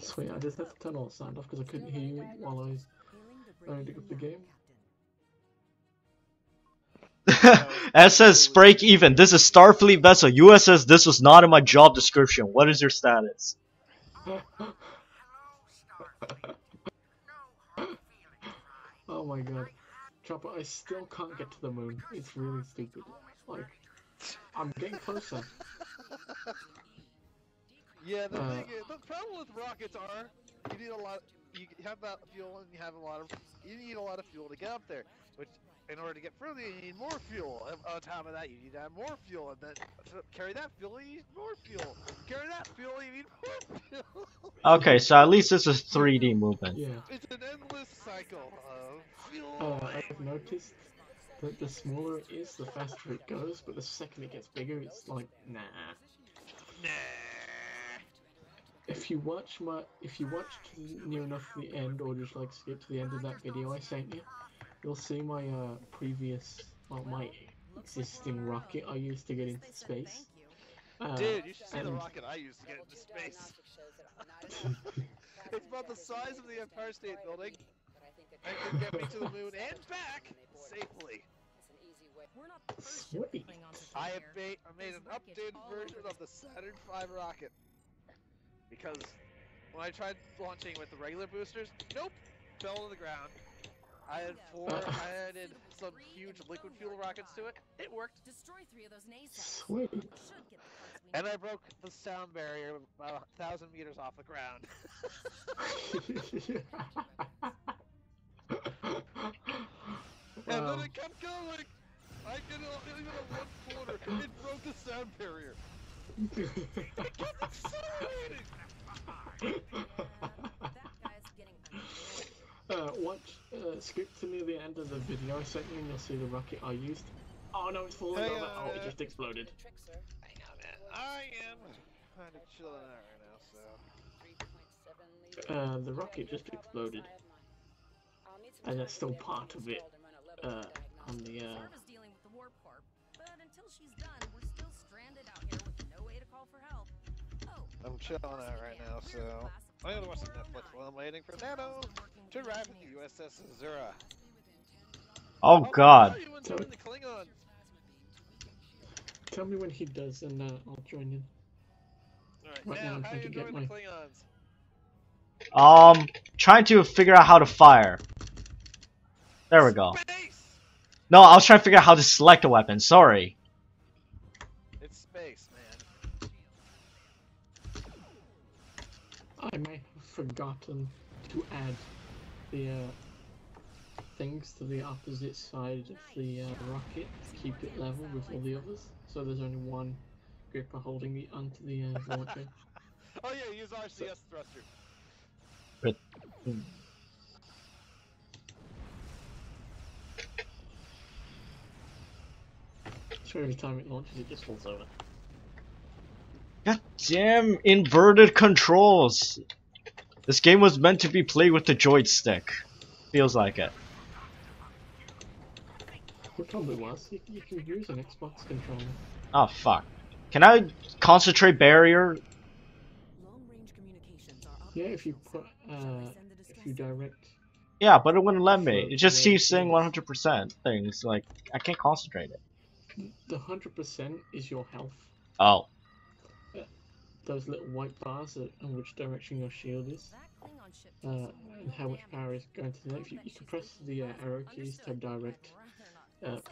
Sweet, I just had to turn all the sound off because I couldn't hear you while I was trying to pick up the game. SS break even. This is Starfleet Vessel. USS, this was not in my job description. What is your status? Oh my god. Chopper, I still can't get to the moon. It's really stupid. Like, I'm getting closer. Yeah, the thing is, the problem with rockets are you need a lot. You have that fuel, and you have a lot of. You need a lot of fuel to get up there. Which, in order to get further, you need more fuel. On top of that, you need to have more fuel, and then carry that fuel. You need more fuel. Carry that fuel. You need more fuel. Okay, so at least this is 3D movement. Yeah. It's an endless cycle of fuel. I've noticed that the smaller it is, the faster it goes. But the second it gets bigger, it's like nah. Nah. If you watch near enough the end, or just like skip to the end of that video I sent you, you'll see my previous, well, my existing rocket I used to get into space. Dude, you should see the rocket I used to get into space. It's about the size of the Empire State Building. And can get me to the moon and back safely. Sweet. I made an updated version of the Saturn V rocket. Because when I tried launching with the regular boosters, nope, fell to the ground. I added some huge liquid fuel rockets to it. It worked. Destroy 3 of those NASAs. Sweet. And I broke the sound barrier about 1,000 meters off the ground. And then it kept going. I did it even a 1/4. It broke the sound barrier. It kept accelerating. Skip to near the end of the video I sent you, and you'll see the rocket I used. Oh no, it's falling over. Oh, it just exploded. I know, man. I am kind of chilling out right now, so. The rocket just exploded, and there's still part of it on the. I'm chilling out right now, so I'm gonna watch some Netflix while I'm waiting for Nano to arrive at the USS Azura. Oh god! Tell me when he does, and I'll join you. Alright, now, how are you doing the Klingons? Trying to figure out how to fire. There we go. Space! No, I was trying to figure out how to select a weapon, sorry. It's space, man. I may have forgotten to add the things to the opposite side of the rocket to keep it level with all the others, so there's only one gripper holding it onto the launcher. Oh yeah, use RCS thruster. But, so every time it launches, it just falls over. God damn inverted controls! This game was meant to be played with the joystick. Feels like it. It probably was. You can use an Xbox controller. Oh fuck. Can I concentrate barrier? Yeah, if you put, if you direct. Yeah, but it wouldn't let me. It just keeps saying 100% things, like, I can't concentrate it. The 100% is your health. Oh. Those little white bars on which direction your shield is, and how much power is going to the left. You can press the arrow keys to direct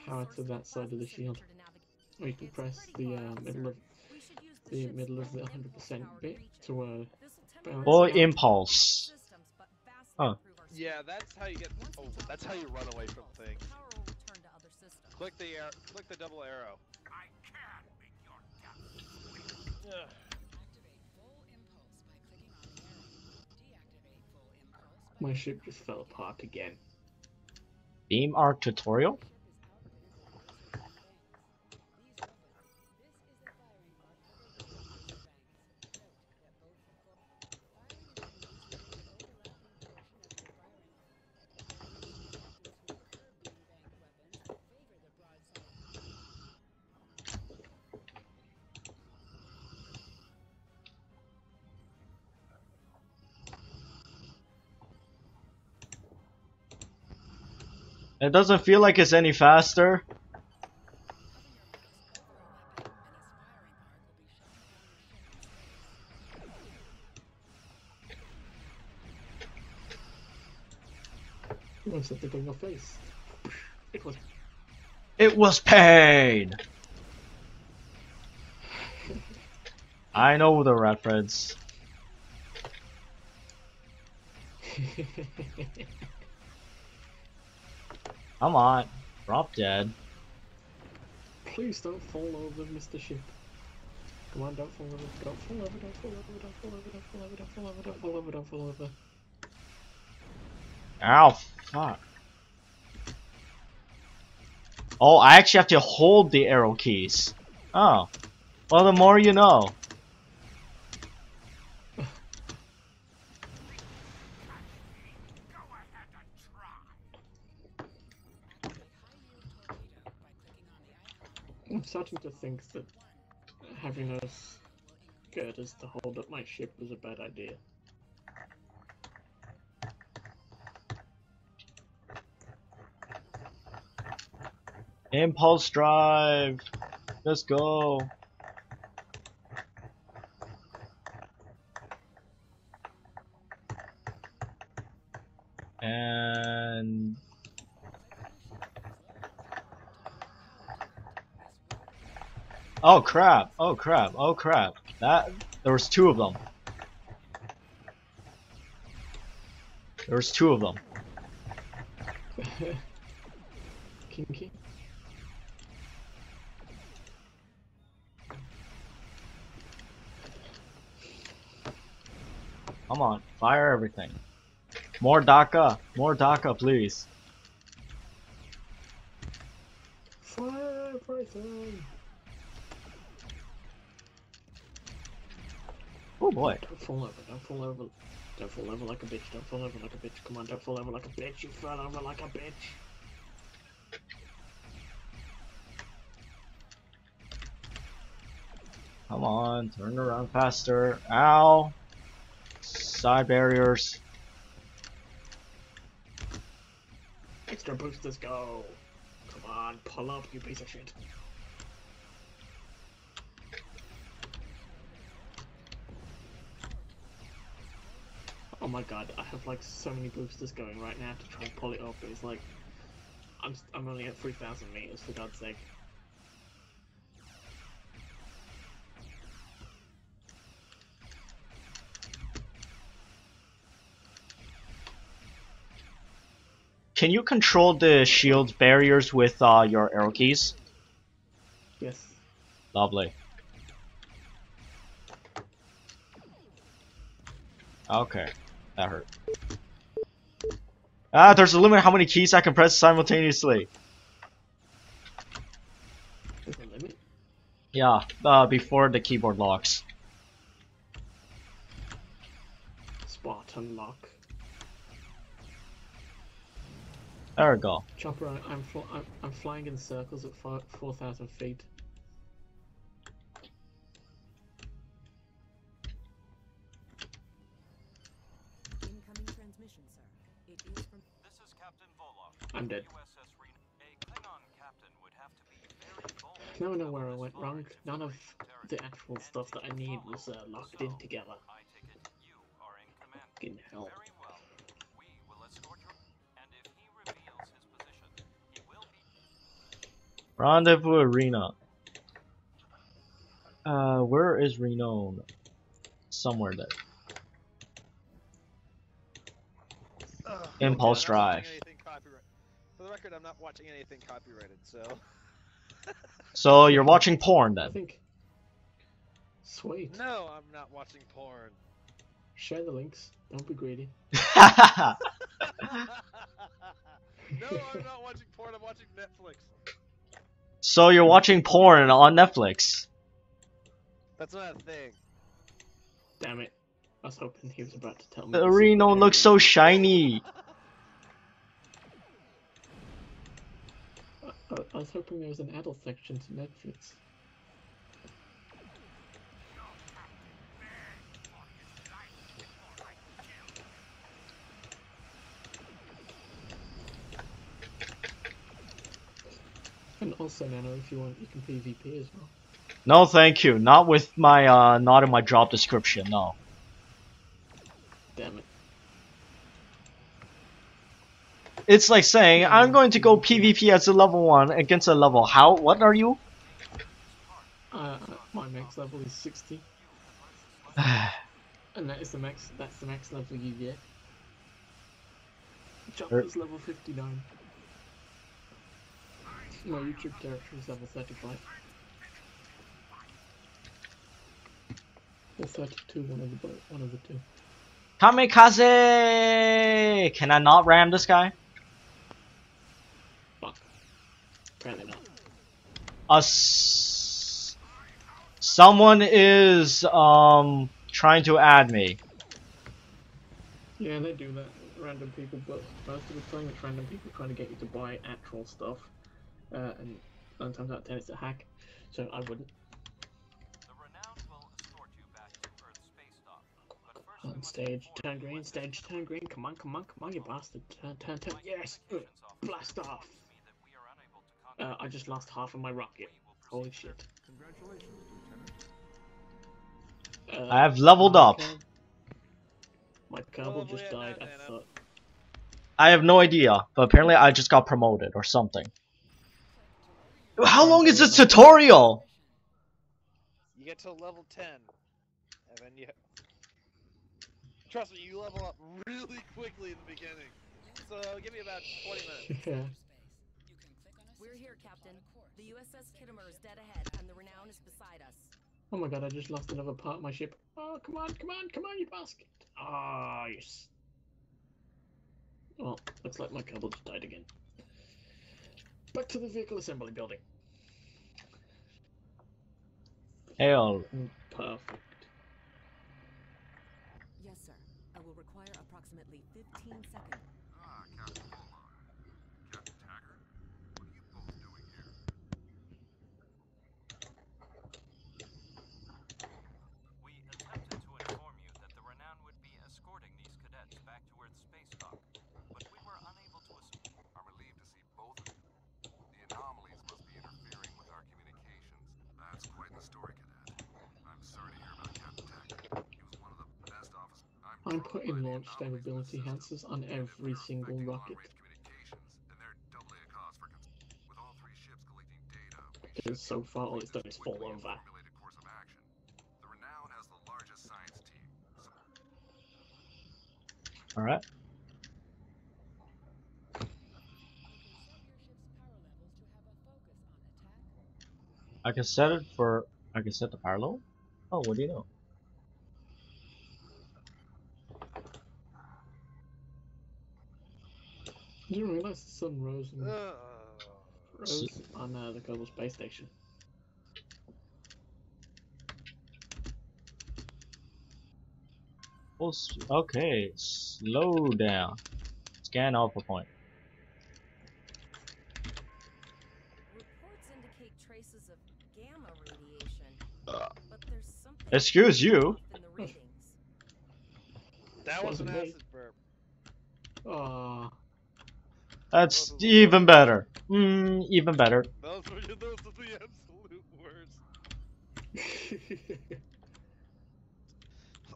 power to that side of the shield, or you can press the middle of the 100% bit to balance. Or impulse. Oh. Yeah, that's how you get. Oh, that's how you run away from things. Click the double arrow. I can't make your death. My ship just fell apart again. Beam arc tutorial? It doesn't feel like it's any faster. You want something on your face. It was pain. I know the reference. Come on, drop dead. Please don't fall over, Mr. Ship. Come on, don't fall over, don't fall over, don't fall over, don't fall over, don't fall over, don't fall over, don't fall over, don't fall over. Ow, fuck. Oh, I actually have to hold the arrow keys. Oh. Well, the more you know. I'm starting to think that having us girders to hold up my ship was a bad idea. Impulse drive! Let's go! And... oh crap! Oh crap! Oh crap! That... there was two of them. There was two of them. Kinky? Come on, fire everything. More DACA, please. Fire everything. Oh boy. Don't fall over, don't fall over. Don't fall over like a bitch, don't fall over like a bitch. Come on, don't fall over like a bitch. You fell over like a bitch. Come on, turn around faster. Ow. Side barriers. Extra boosters go. Come on, pull up, you piece of shit. Oh my god, I have like so many boosters going right now to try and pull it up. It's like I'm only at 3,000 meters for God's sake. Can you control the shield barriers with your arrow keys? Yes. Lovely. Okay, that hurt. Ah, there's a limit how many keys I can press simultaneously. There's a limit? Yeah, before the keyboard locks. Spartan lock. There we go. Chopper, I'm flying in circles at 4,000 feet. Incoming transmission, sir. It is from... this is Captain Volok. I'm dead. USS Renown. A Klingon captain would have to be very bold. Now I know where I went wrong. None of the actual stuff that I need was locked in together. I take it you are in command. Fucking hell. Rendezvous Arena. Where is Renown? Somewhere there. Impulse drive. For the record, I'm not watching anything copyrighted, so. So you're watching porn then? I think. Sweet. No, I'm not watching porn. Share the links. Don't be greedy. No, I'm not watching porn. I'm watching Netflix. So you're watching porn on Netflix. That's not a thing. Damn it. I was hoping he was about to tell me. The Reno looks so shiny. I was hoping there was an adult section to Netflix. And also, Nano, if you want, you can PvP as well. No, thank you. Not with my, not in my job description, no. Damn it. It's like saying, I'm going to go PvP as a level 1 against a level. How? What are you? My max level is 60. And that is the max, that's the max level you get. Chopper's level 59. My YouTube character is level 35. Or 32, one of the two. Kamikaze! Can I not ram this guy? Fuck. Apparently not. Someone is, trying to add me. Yeah, they do that. Random people, but most of the time it's random people trying to get you to buy actual stuff. And 9 times out of 10 it's a hack. So I wouldn't. On stage, turn green, stage, turn green, come on, come on, come on, you bastard, turn, turn, turn, yes! Blast off! I just lost half of my rocket. Holy shit. I have leveled up. My Cobalt just died, I thought. I have no idea, but apparently I just got promoted or something. How long is this tutorial? You get to level 10, and then you... Trust me, you level up really quickly in the beginning. So give me about 20 minutes. Yeah. We're here, Captain. The USS Kitomer is dead ahead, and the Renown is beside us. Oh my god, I just lost another part of my ship. Oh, come on, come on, come on, you basket. Ah, oh, yes. Well, looks like my cable just died again. Back to the vehicle assembly building. Hell. Perfect. Yes, sir. I will require approximately 15 seconds. Ah, Captain Bullard. Captain Taggart, what are you both doing here? We attempted to inform you that the Renown would be escorting these cadets back to Earth's space dock, but we were unable to escape. I'm relieved to see both of you. The anomalies must be interfering with our communications. That's quite the story, Cadet. I'm sorry to hear about Captain Taggart. I'm putting launch stability sensors on every single rocket. Because so far all it's done is fall over. Alright. I can set it for... I can set the power low? Oh, what do you know? I didn't realize the sun rose, and rose on the Cobalt space station. Okay, slow down. Scan alpha point. Reports indicate traces of gamma radiation, but there's something. Excuse you. In the readings. That was an acid burp. Aww. That's even better. Even better. Those are the absolute worst.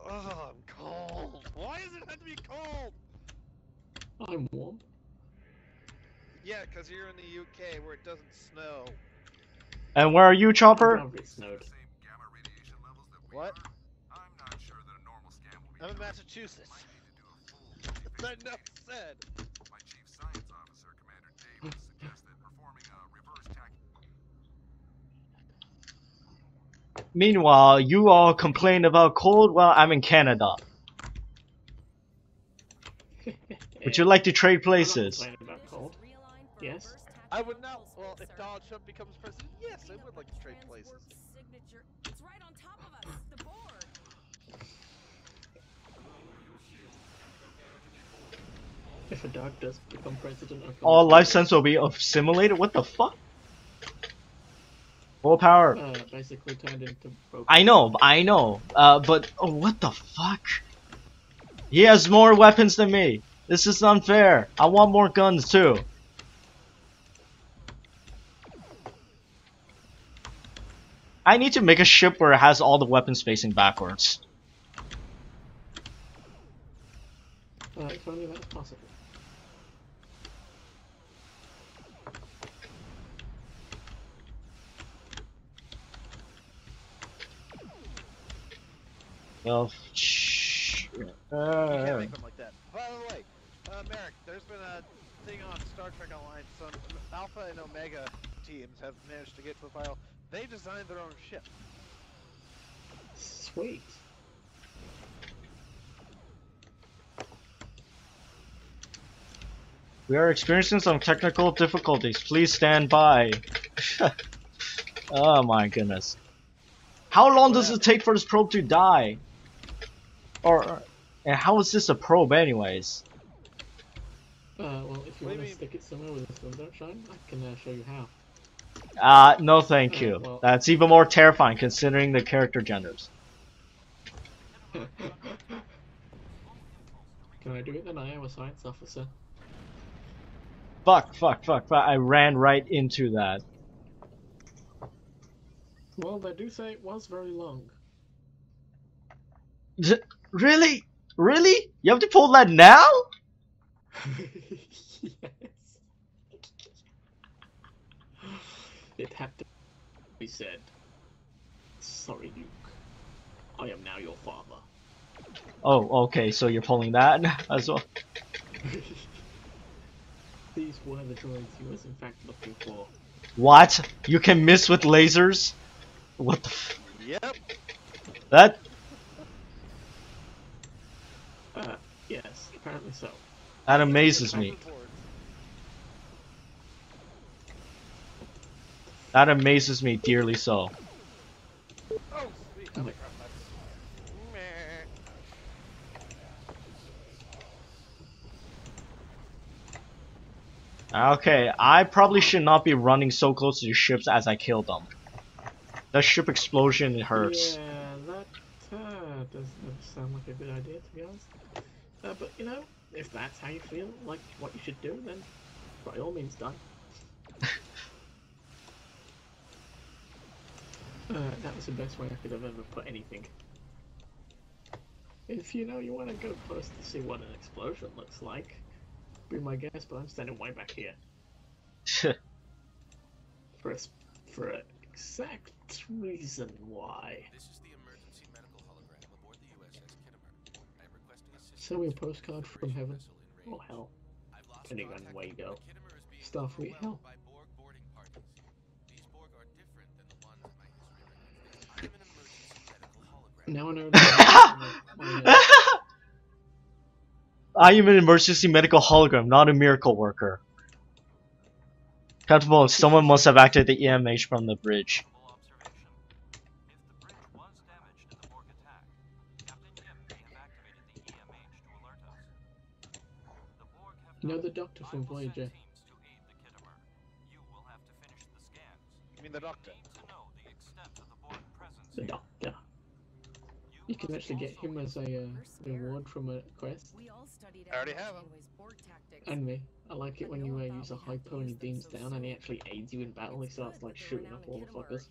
Oh, I'm cold. Why does it have to be cold? I'm warm. Yeah, because you're in the UK where it doesn't snow. And where are you, Chopper? What? I'm not sure that a normal scan will be. I'm in Massachusetts. I never said. My chief science officer, Commander Davis, suggested performing a reverse tack. Meanwhile, you all complain about cold while I'm in Canada. Would you like to trade places? Yes. I would not. Well, if Donald Trump becomes president, yes, I would like to trade places. It's right on top of us, the Borg. If a dog does become president, all life sense will be assimilated. What the fuck? Full power. Basically turned into. I know, I know. But oh, what the fuck? He has more weapons than me. This is unfair. I want more guns too. I need to make a ship where it has all the weapons facing backwards. If only that's possible. Well, yeah, make them like that. By the way, Merrick, there's been a thing on Star Trek Online. Some Alpha and Omega teams have managed to get to the final. They designed their own ship. Sweet. We are experiencing some technical difficulties. Please stand by. Oh my goodness. How long does it take for this probe to die? Or, and how is this a probe, anyways? Well, if you want to stick it somewhere with a sundial shine, I can show you how. No, thank you. Well, that's even more terrifying considering the character genders. Can I do it then? I am a science officer. Fuck! I ran right into that. Well, they do say it was very long. Really? Really? You have to pull that now? Yes. It had to be said. Sorry, Luke. I am now your father. Oh, okay, so you're pulling that as well. These were the droids he was in fact looking for. What? You can miss with lasers? What the f? Yep. That? Yes, apparently so. That amazes me. That amazes me dearly so. Oh, sweet. Oh my. Okay, I probably should not be running so close to the ships as I kill them. That ship explosion hurts. Yeah, that doesn't sound like a good idea, to be honest. But you know, if that's how you feel, like what you should do, then by all means die. That was the best way I could have ever put anything. If you know you want to go close to see what an explosion looks like, be my guess, but I'm standing way back here. for an exact reason why. This is the emergency medical hologram aboard the USS Kitomer. I am requesting assistance. Send me a postcard from heaven. Oh hell. Depending on where you go. Starfleet hell. By Borg boarding parties. These Borg are different than the ones my history. I'm an emergency medical hologram. Now I know that. I am an emergency medical hologram, not a miracle worker. Captain Bones, someone must have activated the EMH from the bridge. You know the doctor from Voyager. You mean the doctor? The doctor. You can actually get him as a reward from a quest. I already have him. And me. I like it when you use a hypo and he beams down and he actually aids you in battle. He starts like shooting up all the fuckers.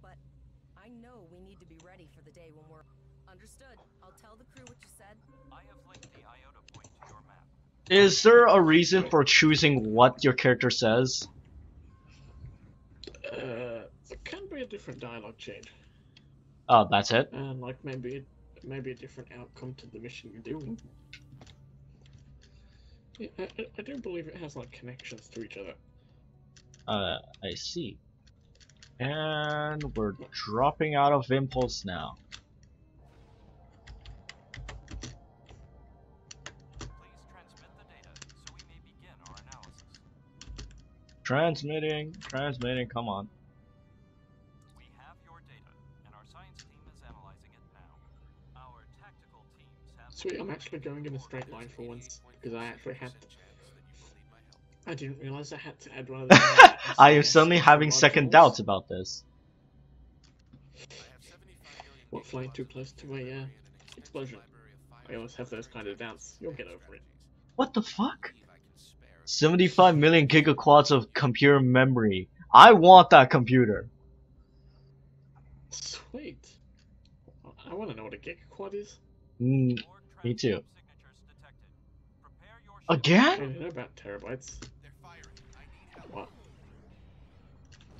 But I know we need to be ready for the day when we're understood. I'll tell the crew what you said. I have linked the iota point to your map. Is there a reason for choosing what your character says? It can be a different dialogue chain. Oh, that's it? And like maybe a different outcome to the mission you're doing. Yeah, I don't believe it has like connections to each other. I see. And we're dropping out of impulse now. Please transmit the data so we may begin our analysis. Transmitting, come on. Sweet, I'm actually going in a straight line for once, because I actually had to... I didn't realize I had to add one of those. I am suddenly having second doubts about this. What, flying too close to my explosion? I always have those kind of doubts. You'll get over it. What the fuck? 75 million gigaquads of computer memory. I want that computer. Sweet. I want to know what a gigaquad is. Me too. Again? They're about terabytes. What?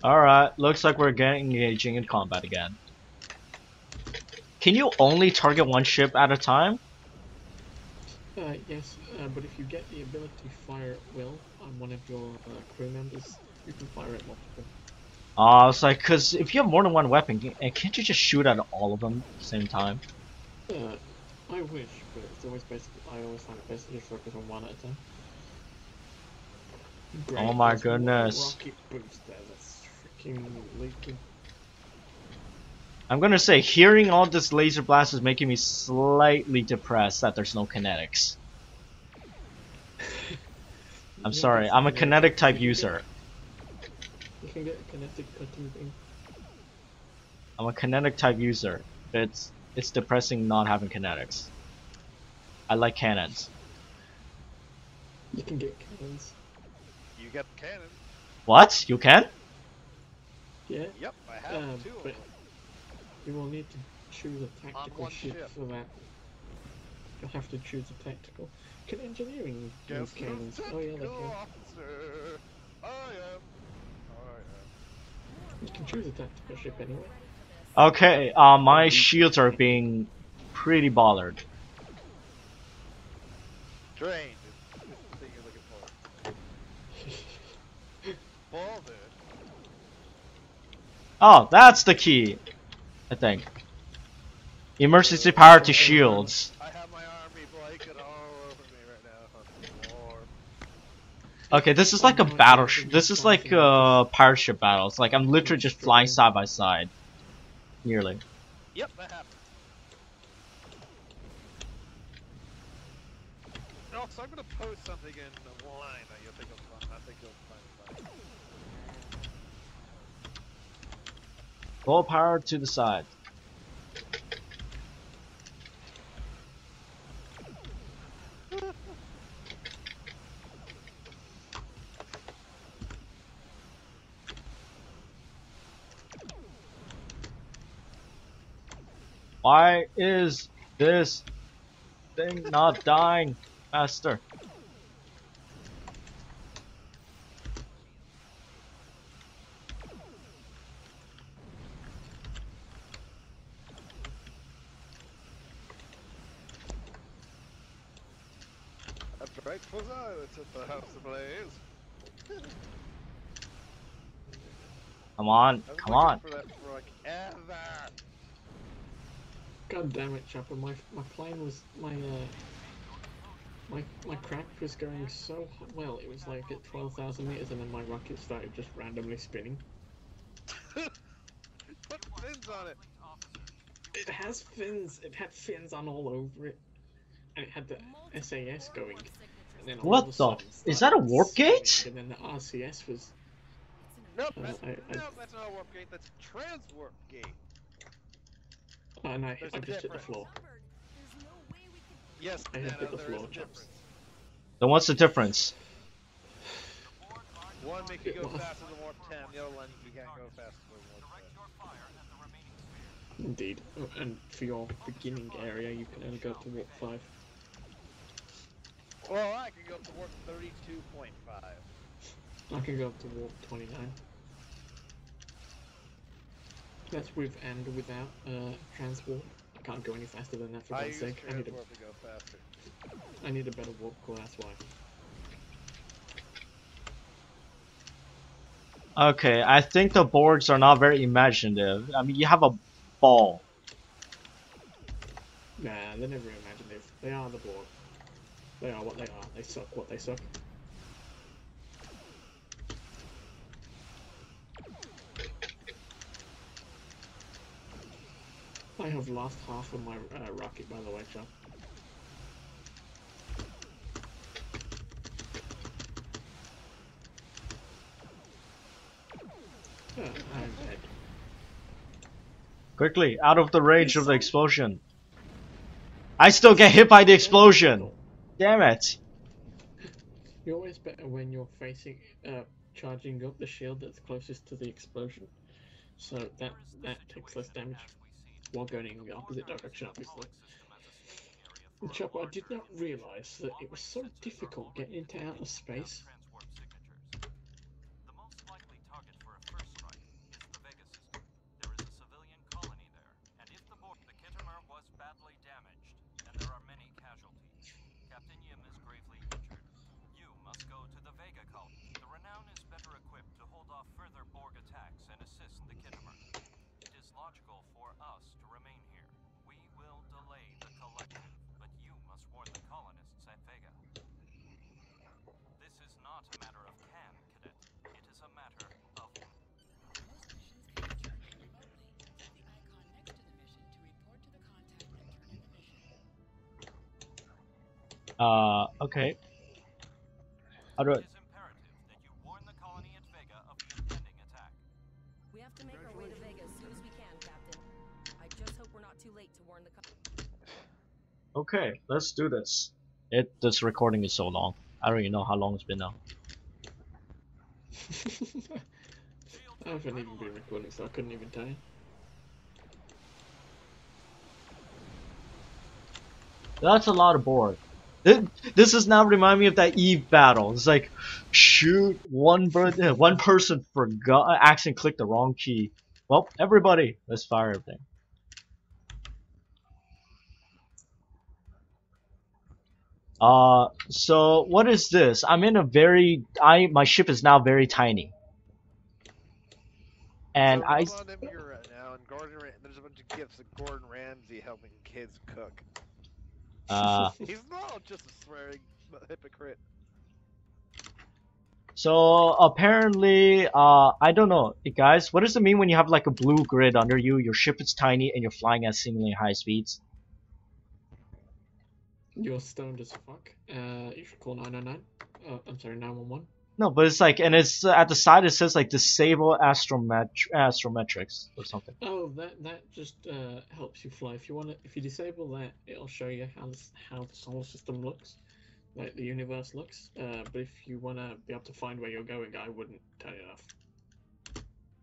Alright, looks like we're engaging in combat again. Can you only target one ship at a time? Yes, but if you get the ability to fire at will on one of your crew members, you can fire at multiple. It's like, cause if you have more than one weapon, can't you just shoot at all of them at the same time? I wish, but it's always best. I always find it best to just focus on one at a time. Great. Oh my goodness! Rocket booster, that's freaking leaking. I'm gonna say, hearing all this laser blast is making me slightly depressed that there's no kinetics. I'm sorry, I'm a kinetic type user. You can get a kinetic thing. I'm a kinetic type user. It's depressing not having kinetics. I like cannons. You can get cannons. You got cannons. What? You can? Yeah. Yep, I have two of them. You will need to choose a tactical ship for that. You'll have to choose a tactical. Can engineering use cannons? Oh yeah, they can. You can choose a tactical ship anyway. Okay, my shields are being pretty bothered. Drained is the thing you're looking for. Bothered. Oh, that's the key. I think. Emergency power to shields. I have my army blanket all over me right now. Warm. Okay, this is like a battleship. This is like a pirate ship battle. It's like I'm literally just flying side by side. Nearly. Yep, that happened. So I'm gonna post something in the line that you'll think of. I think you'll find it. Full power to the side. Why is this thing not dying faster? Come on, come on. God damn it, Chopper, my plane was, my craft was going so well, it was like at 12,000 meters and then my rocket started just randomly spinning. Put fins on it! It has fins, it had fins on all over it. And it had the SAS going. And then what the? Is that a warp gate? And then the RCS was... Nope, that's not a warp gate, that's a transwarp gate. Oh, and I just hit the floor. Yes, I hit the floor, Chops. Then what's the difference? One make you go faster than warp 10, the other one you can't go faster than warp 10. Indeed. And for your beginning area, you can only go up to warp 5. Well, I can go up to warp 32.5. I can go up to warp 29. That's with and without transwarp. I can't go any faster than that for God's sake. I need to go faster. I need a better warp core, that's why. Okay, I think the Borgs are not very imaginative. I mean, you have a ball. Nah, they're never imaginative. They are the Borg. They are what they are. They suck what they suck. I have lost half of my rocket, by the way, Chop. I'm dead. Quickly, out of the range of the explosion. I still get hit by the explosion! Damn it! You're always better when you're facing, charging up the shield that's closest to the explosion. So that takes less damage while going in the opposite direction, obviously. And Chopper, I did not realise that it was so difficult getting into outer space. The most likely target for a first strike is the Vega system. There is a civilian colony there, and if the Borg, the Kitomer was badly damaged, and there are many casualties. Captain Yim is gravely injured. You must go to the Vega colony. The Renown is better equipped to hold off further Borg attacks and assist the Kitomer. It is logical for us to remain here. We will delay the collective, but you must warn the colonists at Vega. This is not a matter of can, Cadet. It is a matter of... Most missions can be tracked remotely. Set the icon next to the mission to report to the contact and turn in the mission. Okay. All right. It is imperative that you warn the colony at Vega of the impending attack. We have to make our way to Vega as soon as we can, Captain. I just hope we're not too late to warn the colony. Okay, let's do this. This recording is so long. I don't even know how long it's been now. I haven't even been recording, so I couldn't even tell you. That's a lot of Borg. This does not remind me of that Eve battle. It's like, shoot, one person forgot, accidentally clicked the wrong key. Well, everybody, let's fire everything. So what is this? I'm in a very, my ship is now very tiny. And so I on right now, and Gordon, there's a bunch of gifts of Gordon Ramsay helping kids cook. He's not just a swearing hypocrite. So apparently, I don't know, guys, what does it mean when you have like a blue grid under you, your ship is tiny, and you're flying at seemingly high speeds? You're stoned as fuck. You should call 999. I'm sorry, 911. No, but it's like, and it's at the side it says like disable astrometrics or something. Oh, that just helps you fly. If you want to, if you disable that, it'll show you how the solar system looks, like the universe looks. But if you want to be able to find where you're going, I wouldn't turn it off.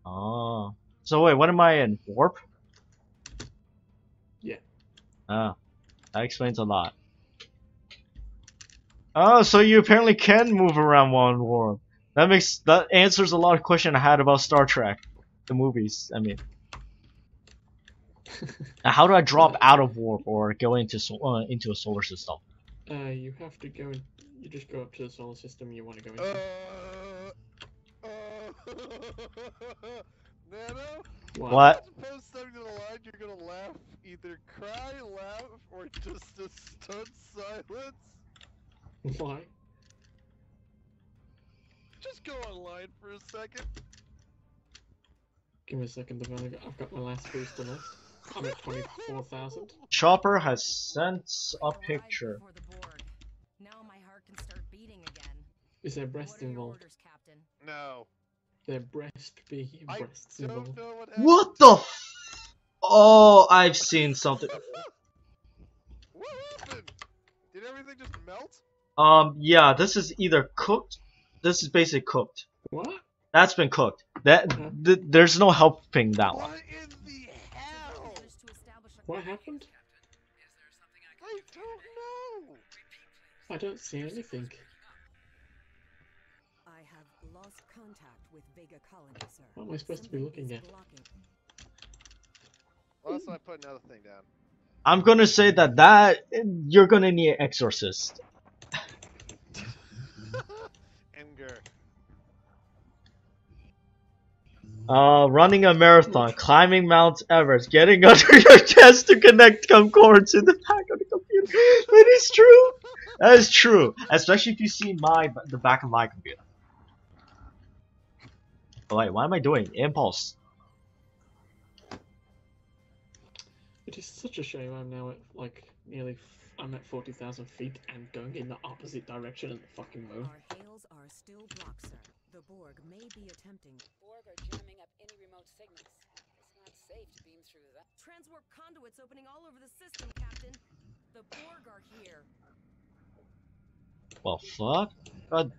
Oh. So wait, what am I in? Warp? Yeah. Ah, that explains a lot. Oh, so you apparently can move around while in warp. That answers a lot of questions I had about Star Trek, the movies. I mean, now, how do I drop out of warp or go into a solar system? You have to go. You just go up to the solar system you want to go into. Nano, what? Post something to the line, you're gonna laugh, either cry, laugh, or just a stunned silence. Why? Just go online for a second. Give me a second, I've got my last booster left. I'm at 24,000. Chopper has sent a picture. Now my heart can start beating again. Is there breast involved? Orders, Captain? No. Their breasts involved. What the f- Oh, I've seen something. What happened? Did everything just melt? Yeah, this is either cooked. This is basically cooked. What? That's been cooked. There's no helping that one. What in the hell? What happened? I don't know. I don't see anything. I have lost contact with Vega colony, sir. What am I supposed to be looking at? Also, I put another thing down. I'm gonna say that you're gonna need an exorcist. Running a marathon, climbing Mount Everest, getting under your chest to connect camcords to the back of the computer. That is true. That is true. Especially if you see the back of my computer. Oh, wait, why am I doing impulse? It is such a shame. I'm now at like nearly. I'm at 40,000 feet and going in the opposite direction of the fucking moon. Our hails are still blocked, sir. The Borg may be attempting. Borg are jamming up any remote signals. It's not safe to beam through that. Transwarp conduits opening all over the system, Captain. The Borg are here. Well, fuck. God.